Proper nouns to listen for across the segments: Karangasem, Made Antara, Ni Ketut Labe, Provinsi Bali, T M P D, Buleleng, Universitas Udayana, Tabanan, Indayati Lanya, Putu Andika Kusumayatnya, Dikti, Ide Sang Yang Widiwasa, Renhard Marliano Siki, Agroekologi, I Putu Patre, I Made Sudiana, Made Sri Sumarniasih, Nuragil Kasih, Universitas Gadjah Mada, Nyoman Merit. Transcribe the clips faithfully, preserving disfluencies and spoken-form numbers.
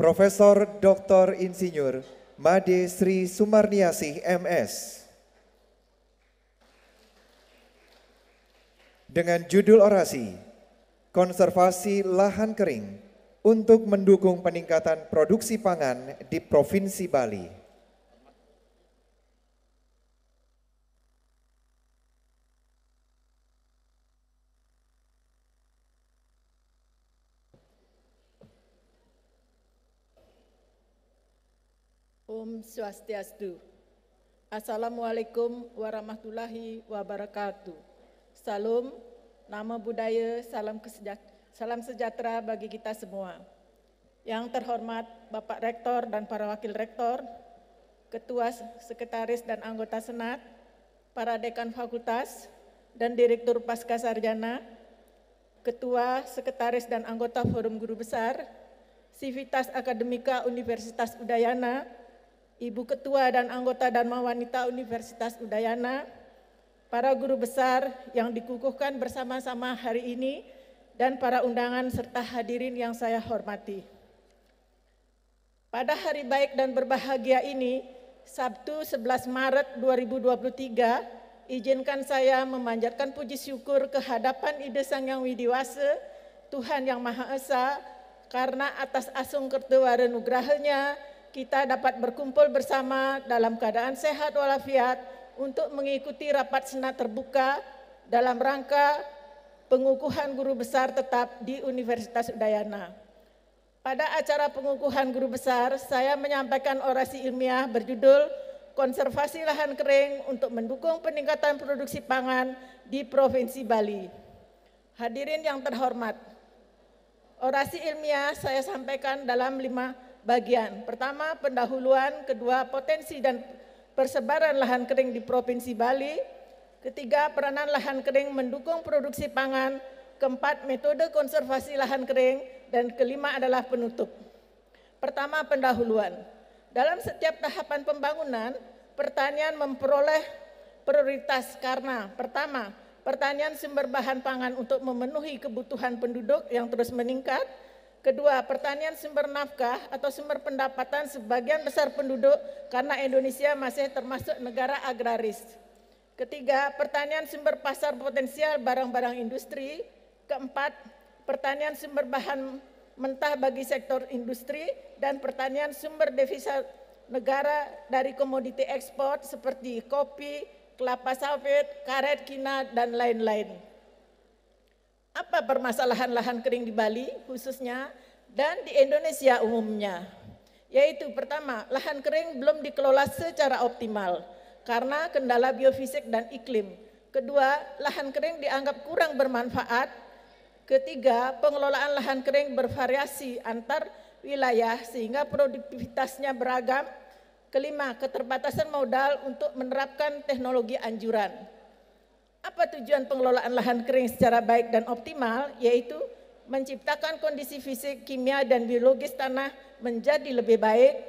Profesor Doktor Insinyur Made Sri Sumarniasih M S dengan judul orasi Konservasi Lahan Kering untuk mendukung peningkatan produksi pangan di Provinsi Bali. Om Swastiastu. Assalamualaikum warahmatullahi wabarakatuh. Salam, nama budaya, salam kesejahteraan, salam sejahtera bagi kita semua. Yang terhormat Bapak Rektor dan para Wakil Rektor, Ketua Sekretaris dan Anggota Senat, para Dekan Fakultas dan Direktur Pascasarjana, Ketua Sekretaris dan Anggota Forum Guru Besar, Civitas Akademika Universitas Udayana, Ibu Ketua dan Anggota Dharma Wanita Universitas Udayana, para guru besar yang dikukuhkan bersama-sama hari ini, dan para undangan serta hadirin yang saya hormati. Pada hari baik dan berbahagia ini, Sabtu sebelas Maret dua ribu dua puluh tiga, izinkan saya memanjatkan puji syukur kehadapan Ide Sang Yang Widiwasa, Tuhan Yang Maha Esa, karena atas asung kertewara nugrahanya, kita dapat berkumpul bersama dalam keadaan sehat walafiat untuk mengikuti rapat senat terbuka dalam rangka pengukuhan guru besar tetap di Universitas Udayana. Pada acara pengukuhan guru besar, saya menyampaikan orasi ilmiah berjudul Konservasi Lahan Kering untuk mendukung peningkatan produksi pangan di Provinsi Bali. Hadirin yang terhormat, orasi ilmiah saya sampaikan dalam lima bagian. Pertama, pendahuluan. Kedua, potensi dan persebaran lahan kering di Provinsi Bali. Ketiga, peranan lahan kering mendukung produksi pangan. Keempat, metode konservasi lahan kering. Dan kelima adalah penutup. Pertama, pendahuluan. Dalam setiap tahapan pembangunan, pertanian memperoleh prioritas karena pertama, pertanian sumber bahan pangan untuk memenuhi kebutuhan penduduk yang terus meningkat. Kedua, pertanian sumber nafkah atau sumber pendapatan sebagian besar penduduk karena Indonesia masih termasuk negara agraris. Ketiga, pertanian sumber pasar potensial barang-barang industri. Keempat, pertanian sumber bahan mentah bagi sektor industri dan pertanian sumber devisa negara dari komoditi ekspor seperti kopi, kelapa sawit, karet, kina, dan lain-lain. Apa permasalahan lahan kering di Bali khususnya dan di Indonesia umumnya? Yaitu pertama, lahan kering belum dikelola secara optimal karena kendala biofisik dan iklim. Kedua, lahan kering dianggap kurang bermanfaat. Ketiga, pengelolaan lahan kering bervariasi antar wilayah sehingga produktivitasnya beragam. Kelima, keterbatasan modal untuk menerapkan teknologi anjuran. Apa tujuan pengelolaan lahan kering secara baik dan optimal? Yaitu menciptakan kondisi fisik, kimia, dan biologis tanah menjadi lebih baik,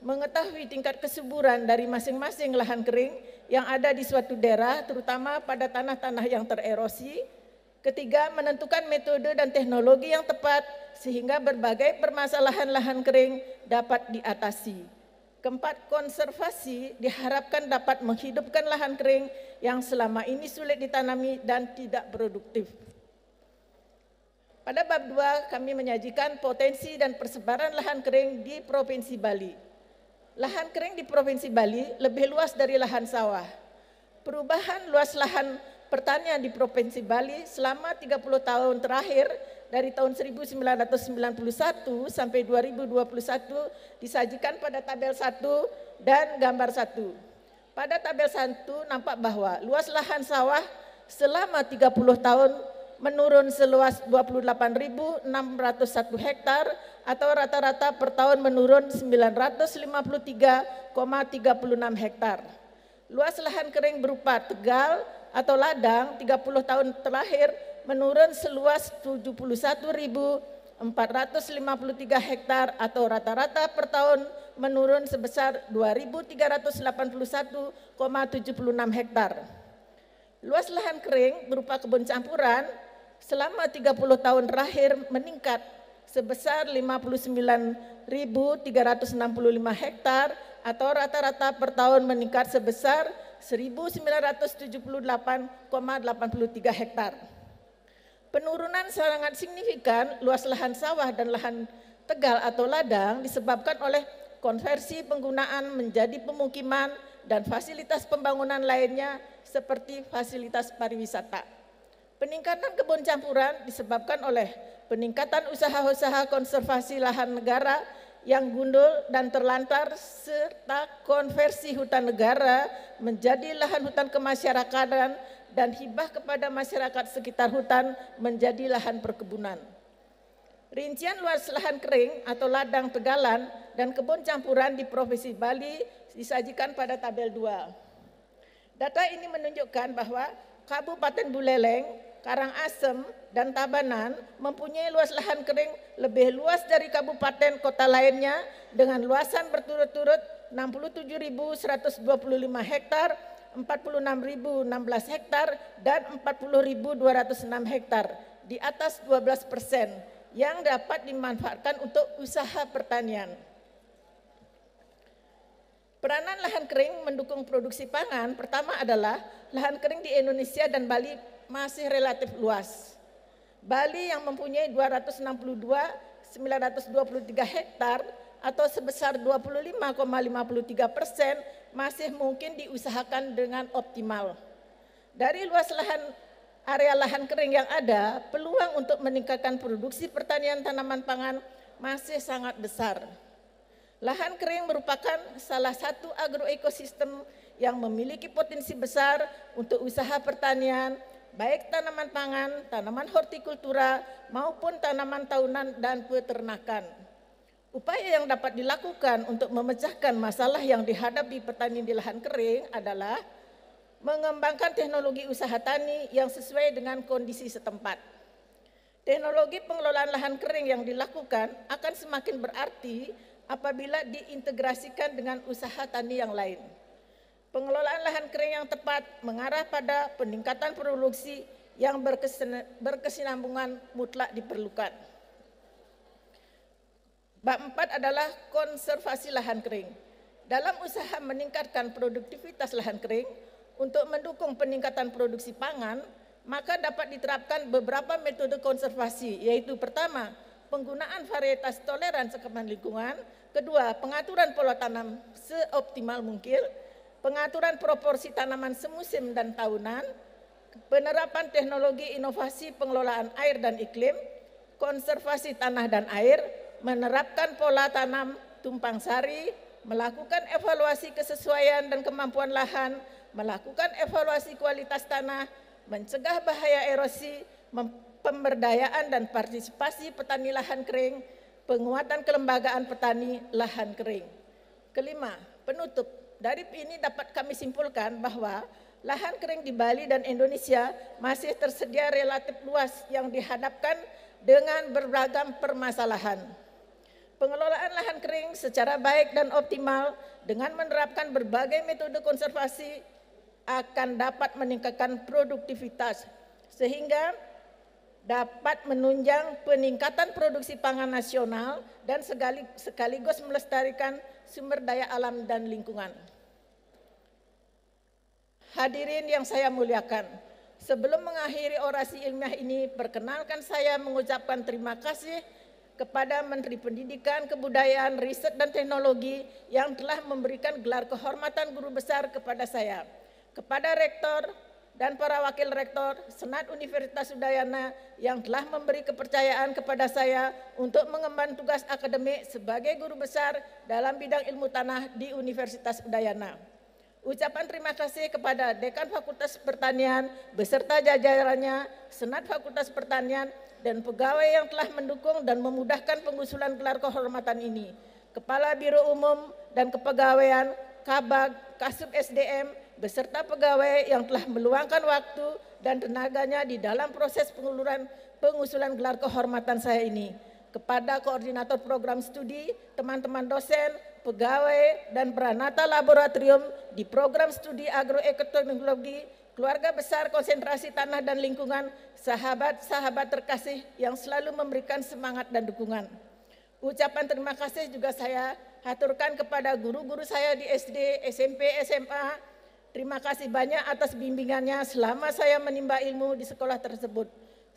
mengetahui tingkat kesuburan dari masing-masing lahan kering yang ada di suatu daerah, terutama pada tanah-tanah yang tererosi. Ketiga, menentukan metode dan teknologi yang tepat sehingga berbagai permasalahan lahan kering dapat diatasi. Keempat, konservasi diharapkan dapat menghidupkan lahan kering yang selama ini sulit ditanami dan tidak produktif. Pada bab dua, kami menyajikan potensi dan persebaran lahan kering di Provinsi Bali. Lahan kering di Provinsi Bali lebih luas dari lahan sawah. Perubahan luas lahan pertanian di Provinsi Bali selama tiga puluh tahun terakhir dari tahun seribu sembilan ratus sembilan puluh satu sampai dua ribu dua puluh satu disajikan pada tabel satu dan gambar satu. Pada tabel satu nampak bahwa luas lahan sawah selama tiga puluh tahun menurun seluas dua puluh delapan ribu enam ratus satu hektar atau rata-rata per tahun menurun sembilan ratus lima puluh tiga koma tiga puluh enam hektar. Luas lahan kering berupa tegal atau ladang tiga puluh tahun terakhir menurun seluas tujuh puluh satu ribu empat ratus lima puluh tiga hektar atau rata-rata per tahun menurun sebesar dua ribu tiga ratus delapan puluh satu koma tujuh puluh enam hektar. Luas lahan kering berupa kebun campuran selama tiga puluh tahun terakhir meningkat sebesar lima puluh sembilan ribu tiga ratus enam puluh lima hektar atau rata-rata per tahun meningkat sebesar seribu sembilan ratus tujuh puluh delapan koma delapan tiga hektar. Penurunan sangat signifikan luas lahan sawah dan lahan tegal atau ladang disebabkan oleh konversi penggunaan menjadi pemukiman dan fasilitas pembangunan lainnya seperti fasilitas pariwisata. Peningkatan kebun campuran disebabkan oleh peningkatan usaha-usaha konservasi lahan negara yang gundul dan terlantar serta konversi hutan negara menjadi lahan hutan kemasyarakatan dan hibah kepada masyarakat sekitar hutan menjadi lahan perkebunan. Rincian luas lahan kering atau ladang tegalan dan kebun campuran di Provinsi Bali disajikan pada tabel dua. Data ini menunjukkan bahwa Kabupaten Buleleng, Karangasem, dan Tabanan mempunyai luas lahan kering lebih luas dari kabupaten kota lainnya dengan luasan berturut-turut enam puluh tujuh ribu seratus dua puluh lima hektar, empat puluh enam ribu enam belas hektar, dan empat puluh ribu dua ratus enam hektar di atas dua belas persen. Yang dapat dimanfaatkan untuk usaha pertanian. Peranan lahan kering mendukung produksi pangan pertama adalah lahan kering di Indonesia dan Bali masih relatif luas. Bali yang mempunyai dua ratus enam puluh dua ribu sembilan ratus dua puluh tiga hektar atau sebesar dua puluh lima koma lima tiga persen masih mungkin diusahakan dengan optimal. Dari luas lahan area lahan kering yang ada, peluang untuk meningkatkan produksi pertanian tanaman pangan masih sangat besar. Lahan kering merupakan salah satu agroekosistem yang memiliki potensi besar untuk usaha pertanian, baik tanaman pangan, tanaman hortikultura, maupun tanaman tahunan dan peternakan. Upaya yang dapat dilakukan untuk memecahkan masalah yang dihadapi petani di lahan kering adalah mengembangkan teknologi usaha tani yang sesuai dengan kondisi setempat. Teknologi pengelolaan lahan kering yang dilakukan akan semakin berarti apabila diintegrasikan dengan usaha tani yang lain. Pengelolaan lahan kering yang tepat mengarah pada peningkatan produksi yang berkesinambungan mutlak diperlukan. Bab empat adalah konservasi lahan kering. Dalam usaha meningkatkan produktivitas lahan kering, untuk mendukung peningkatan produksi pangan, maka dapat diterapkan beberapa metode konservasi, yaitu pertama, penggunaan varietas toleran sekaman lingkungan, kedua, pengaturan pola tanam seoptimal mungkin, pengaturan proporsi tanaman semusim dan tahunan, penerapan teknologi inovasi pengelolaan air dan iklim, konservasi tanah dan air, menerapkan pola tanam tumpang sari, melakukan evaluasi kesesuaian dan kemampuan lahan, melakukan evaluasi kualitas tanah, mencegah bahaya erosi, pemberdayaan dan partisipasi petani lahan kering, penguatan kelembagaan petani lahan kering. Kelima, penutup. Dari ini dapat kami simpulkan bahwa lahan kering di Bali dan Indonesia masih tersedia relatif luas yang dihadapkan dengan beragam permasalahan. Pengelolaan lahan kering secara baik dan optimal dengan menerapkan berbagai metode konservasi akan dapat meningkatkan produktivitas sehingga dapat menunjang peningkatan produksi pangan nasional dan sekaligus melestarikan sumber daya alam dan lingkungan. Hadirin yang saya muliakan, sebelum mengakhiri orasi ilmiah ini, perkenalkan saya mengucapkan terima kasih kepada Menteri Pendidikan, Kebudayaan, Riset, dan Teknologi yang telah memberikan gelar kehormatan guru besar kepada saya, kepada Rektor dan para Wakil Rektor Senat Universitas Udayana yang telah memberi kepercayaan kepada saya untuk mengemban tugas akademik sebagai guru besar dalam bidang ilmu tanah di Universitas Udayana. Ucapan terima kasih kepada Dekan Fakultas Pertanian beserta jajarannya, Senat Fakultas Pertanian, dan pegawai yang telah mendukung dan memudahkan pengusulan gelar kehormatan ini, Kepala Biro Umum dan Kepegawaian, Kabag, Kasub S D M, beserta pegawai yang telah meluangkan waktu dan tenaganya di dalam proses pengusulan, pengusulan gelar kehormatan saya ini, kepada Koordinator Program Studi, teman-teman dosen, pegawai, dan peranata laboratorium di Program Studi Agroekologi keluarga besar konsentrasi tanah dan lingkungan, sahabat-sahabat terkasih yang selalu memberikan semangat dan dukungan. Ucapan terima kasih juga saya haturkan kepada guru-guru saya di S D, S M P, S M A. Terima kasih banyak atas bimbingannya selama saya menimba ilmu di sekolah tersebut.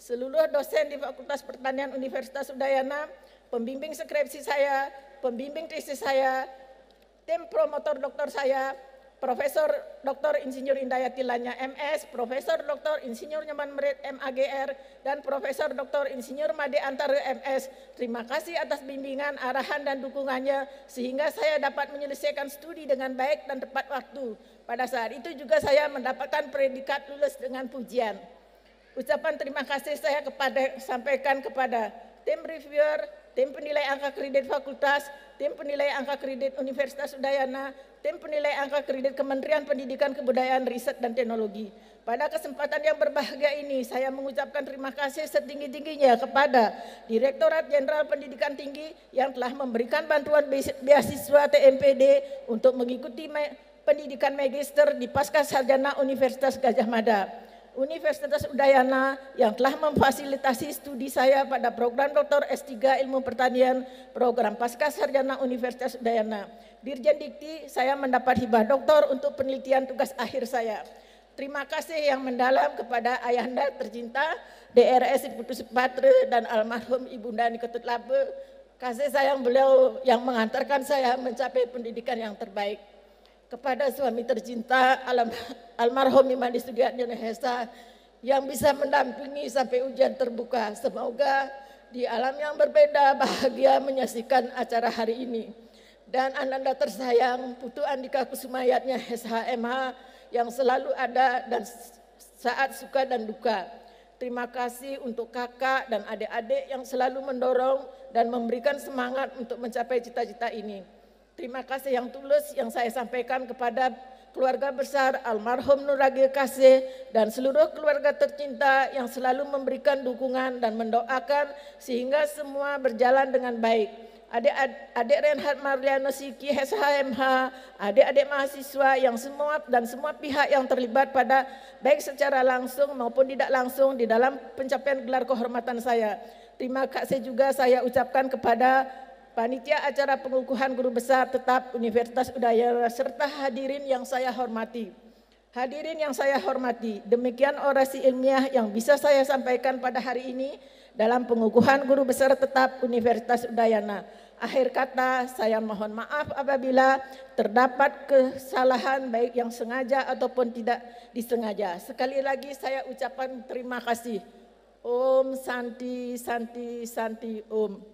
Seluruh dosen di Fakultas Pertanian Universitas Udayana, pembimbing skripsi saya, pembimbing tesis saya, tim promotor doktor saya, Profesor Doktor Insinyur Indayati Lanya M S, Profesor Doktor Insinyur Nyoman Merit M A G R, dan Profesor Doktor Insinyur Made Antara M S. Terima kasih atas bimbingan, arahan, dan dukungannya sehingga saya dapat menyelesaikan studi dengan baik dan tepat waktu. Pada saat itu juga saya mendapatkan predikat lulus dengan pujian. Ucapan terima kasih saya kepada sampaikan kepada tim reviewer, tim penilai angka kredit fakultas, tim penilai angka kredit Universitas Udayana, tim penilai angka kredit Kementerian Pendidikan Kebudayaan Riset dan Teknologi. Pada kesempatan yang berbahagia ini, saya mengucapkan terima kasih setinggi-tingginya kepada Direktorat Jenderal Pendidikan Tinggi yang telah memberikan bantuan beasiswa T M P D untuk mengikuti pendidikan magister di Pasca Sarjana Universitas Gadjah Mada. Universitas Udayana yang telah memfasilitasi studi saya pada program Doktor S tiga Ilmu Pertanian, program Pasca Sarjana Universitas Udayana. Dirjen Dikti, saya mendapat hibah doktor untuk penelitian tugas akhir saya. Terima kasih yang mendalam kepada ayahanda tercinta, D R S I Putu Patre dan almarhum ibunda Ni Ketut Labe. Kasih sayang beliau yang mengantarkan saya mencapai pendidikan yang terbaik. Kepada suami tercinta almarhum I Made Sudiana yang bisa mendampingi sampai ujian terbuka. Semoga di alam yang berbeda bahagia menyaksikan acara hari ini. Dan ananda tersayang Putu Andika Kusumayatnya S H M H yang selalu ada dan saat suka dan duka. Terima kasih untuk kakak dan adik-adik yang selalu mendorong dan memberikan semangat untuk mencapai cita-cita ini. Terima kasih yang tulus yang saya sampaikan kepada keluarga besar almarhum Nuragil Kasih dan seluruh keluarga tercinta yang selalu memberikan dukungan dan mendoakan sehingga semua berjalan dengan baik. Adik-adik Renhard Marliano Siki, S H M H, adik-adik mahasiswa yang semua dan semua pihak yang terlibat pada baik secara langsung maupun tidak langsung di dalam pencapaian gelar kehormatan saya. Terima kasih juga saya ucapkan kepada Panitia acara pengukuhan guru besar tetap Universitas Udayana serta hadirin yang saya hormati. Hadirin yang saya hormati, demikian orasi ilmiah yang bisa saya sampaikan pada hari ini dalam pengukuhan guru besar tetap Universitas Udayana. Akhir kata, saya mohon maaf apabila terdapat kesalahan baik yang sengaja ataupun tidak disengaja. Sekali lagi saya ucapkan terima kasih. Om Santi Santi Santi Om.